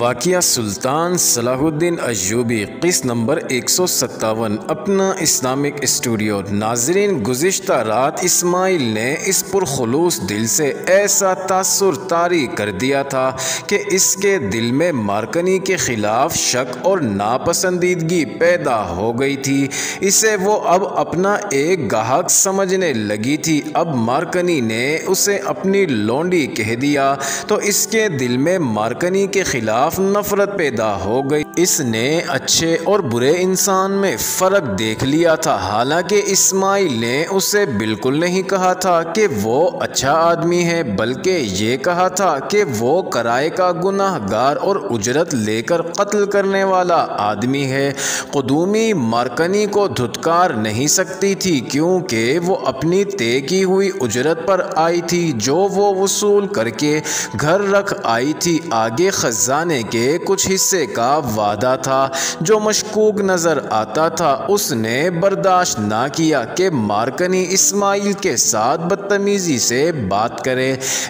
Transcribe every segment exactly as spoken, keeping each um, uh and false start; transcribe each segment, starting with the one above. वाक़िया सुल्तान Salahuddin Ayyubi किस्त number एक सौ सत्तावन। अपना इस्लामिक स्टूडियो। नाजरीन, गुज़िश्ता रात इस्माइल ने इस पुरखलूस दिल से ऐसा तासुर तारी कर दिया था कि इसके दिल में मार्कनी के ख़िलाफ़ शक और नापसंदीदगी पैदा हो गई थी। इसे वो अब अपना एक गाहक समझने लगी थी। अब मार्कनी ने उसे अपनी लौंडी कह दिया तो इसके दिल में मार्कनी के ख़िलाफ़ नफरत पैदा हो गई। इसने अच्छे और बुरे इंसान में फ़र्क देख लिया था। हालांकि इस्माइल ने उसे बिल्कुल नहीं कहा था कि वो अच्छा आदमी है, बल्कि ये कहा था कि वो कराए का गुनाहगार और उजरत लेकर कत्ल करने वाला आदमी है। क़ुदूमी मार्कनी को धुतकार नहीं सकती थी क्योंकि वो अपनी तय की हुई उजरत पर आई थी जो वो वसूल करके घर रख आई थी। आगे खजाने के कुछ हिस्से का वादा था जो मशकूक नजर आता था। उसने बर्दाश्त ना किया कि मार्कनी इस्माइल के साथ बदतमीजी से बात करे।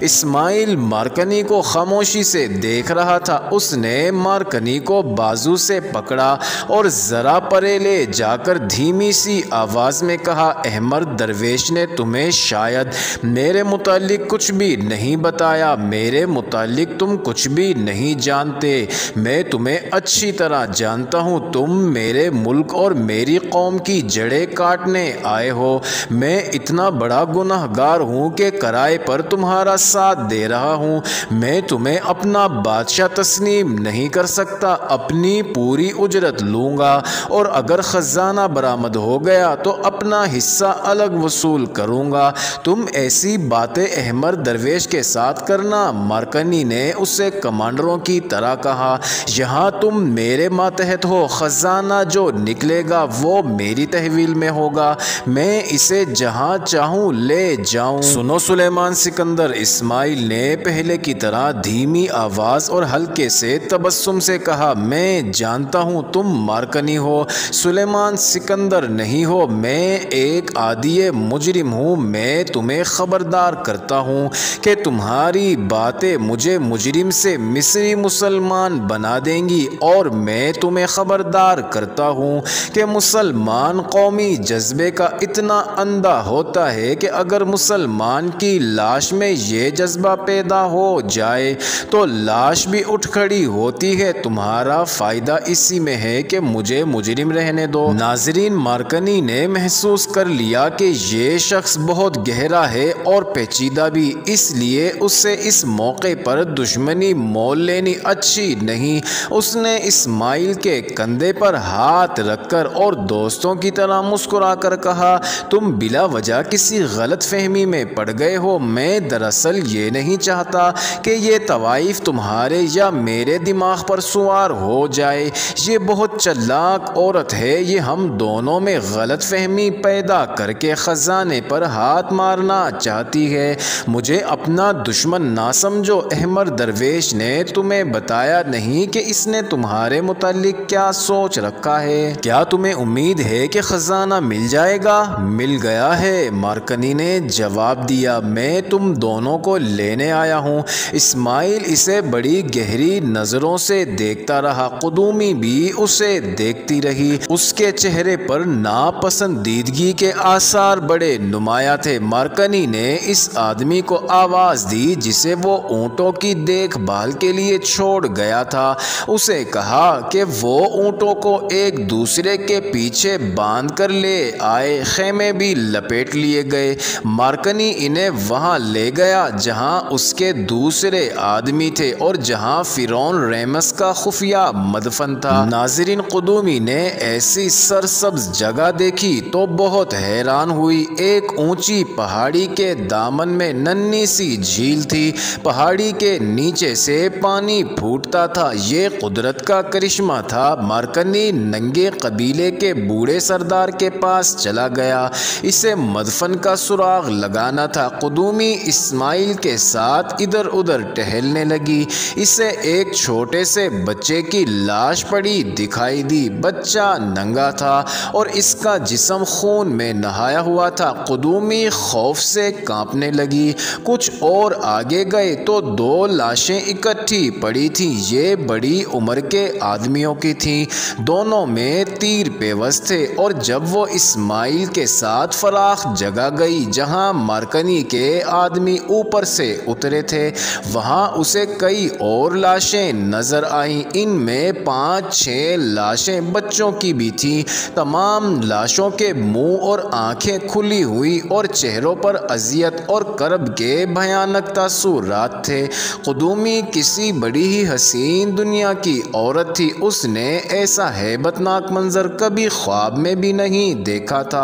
इस्माइल मार्कनी को खामोशी से देख रहा था। उसने मार्कनी को बाजू से पकड़ा और जरा परे ले जाकर धीमी सी आवाज में कहा, अहमद दरवेश ने तुम्हें शायद मेरे मुतालिक कुछ भी नहीं बताया। मेरे मुतालिक तुम कुछ भी नहीं जानते। मैं तुम्हें अच्छी तरह जानता हूँ। तुम मेरे मुल्क और मेरी कौम की जड़ें काटने आए हो। मैं इतना बड़ा गुनाहगार हूँ कि किराए पर तुम्हारा साथ दे रहा हूँ। मैं तुम्हें अपना बादशाह तस्लीम नहीं कर सकता। अपनी पूरी उजरत लूँगा और अगर ख़जाना बरामद हो गया तो अपना हिस्सा अलग वसूल करूँगा। तुम ऐसी बातें अहमद दरवेश के साथ करना। मार्कनी ने उसे कमांडरों की तरह कहा, यहाँ तुम मेरे मातहत हो। खजाना जो निकलेगा वो मेरी तहवील में होगा। मैं इसे जहाँ चाहूँ ले जाऊँ। सुनो सुलेमान सिकंदर, इस्माइल ने पहले की तरह धीमी आवाज और हल्के से तबस्सुम से कहा, मैं जानता हूँ तुम मार्कनी हो, सुलेमान सिकंदर नहीं हो। मैं एक आदी मुजरिम हूँ। मैं तुम्हें खबरदार करता हूँ कि तुम्हारी बातें मुझे मुजरिम से मिस्री मुसलमान बना देंगी और मैं तुम्हें खबरदार करता हूँ कि मुसलमान कौमी जज्बे का इतना अंधा होता है कि अगर मुसलमान की लाश में ये जज्बा पैदा हो जाए तो लाश भी उठ खड़ी होती है। तुम्हारा फ़ायदा इसी में है कि मुझे मुजरिम रहने दो। नाजरीन, मार्कनी ने महसूस कर लिया कि ये शख्स बहुत गहरा है और पेचीदा भी, इसलिए उससे इस मौके पर दुश्मनी मोल लेनी अच्छी नहीं। उसने इस्माइल के कंधे पर हाथ रखकर और दोस्तों की तरह मुस्कुराकर कहा, तुम बिला वजह किसी गलत फहमी में पड़ गए हो। मैं दरअसल ये नहीं चाहता कि ये तवाइफ तुम्हारे या मेरे दिमाग पर सवार हो जाए। ये बहुत चालाक औरत है। ये हम दोनों में गलत फहमी पैदा करके ख़जाने पर हाथ मारना चाहती है। मुझे अपना दुश्मन ना समझो। अहमद दरवेश ने तुम्हें बताया नहीं कि इसने तुम्हारे मुतालिक क्या सोच रखा है। क्या तुम्हें उम्मीद है कि खजाना मिल जाएगा? मिल गया है, मार्कनी ने जवाब दिया। मैं तुम दोनों को लेने आया हूँ। इस्माइल इसे बड़ी गहरी नजरों से देखता रहा। कुदूमी भी उसे देखती रही। उसके चेहरे पर नापसंदीदगी के आसार बड़े नुमाया थे। मार्कनी ने इस आदमी को आवाज दी जिसे वो ऊँटों की देखभाल के लिए छोड़ गया था। उसे कहा कि वो ऊँटों को एक दूसरे के पीछे बांध कर ले आए। खेमे भी लपेट लिए गए। मार्कनी इन्हें वहाँ ले गया जहाँ उसके दूसरे आदमी थे और जहाँ फिरौन रेमस का खुफिया मदफन था। नाजरीन, कुदूमी ने ऐसी सरसब्ज जगह देखी तो बहुत हैरान हुई। एक ऊंची पहाड़ी के दामन में नन्ही सी झील थी। पहाड़ी के नीचे से पानी फूटता था। ये कुदरत का करिश्मा था। मार्कनी नंगे कबीले के बूढ़े सरदार के पास चला गया। इसे मदफन का सुराग लगाना था। कुदूमी इस्माइल के साथ इधर उधर टहलने लगी। इसे एक छोटे से बच्चे की लाश पड़ी दिखाई दी। बच्चा नंगा था और इसका जिस्म खून में नहाया हुआ था। कुदूमी खौफ से कांपने लगी। कुछ और आगे गए तो दो लाशें इकट्ठी पड़ी थी। थी, ये बड़ी उम्र के आदमियों की थी। दोनों में तीर पेवस थे और जब वो इस्माइल के साथ फराख जगह गई जहाँ मार्कनी के आदमी ऊपर से उतरे थे, वहाँ उसे कई और लाशें नज़र आईं। इनमें पाँच छः लाशें बच्चों की भी थीं। तमाम लाशों के मुंह और आंखें खुली हुई और चेहरों पर अजियत और करब के भयानक तासुरात थे। कुदूमी किसी बड़ी ही हसीन दुनिया की औरत थी। उसने ऐसा हैबतनाक मंजर कभी ख्वाब में भी नहीं देखा था।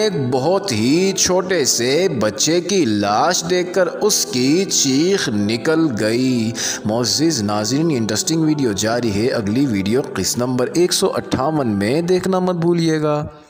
एक बहुत ही छोटे से बच्चे की लाश देखकर उसकी चीख निकल गई। मोअज़्ज़िज़ नाज़रीन, इंटरेस्टिंग वीडियो जारी है। अगली वीडियो किस्त नंबर एक सौ अट्ठावन में देखना मत भूलिएगा।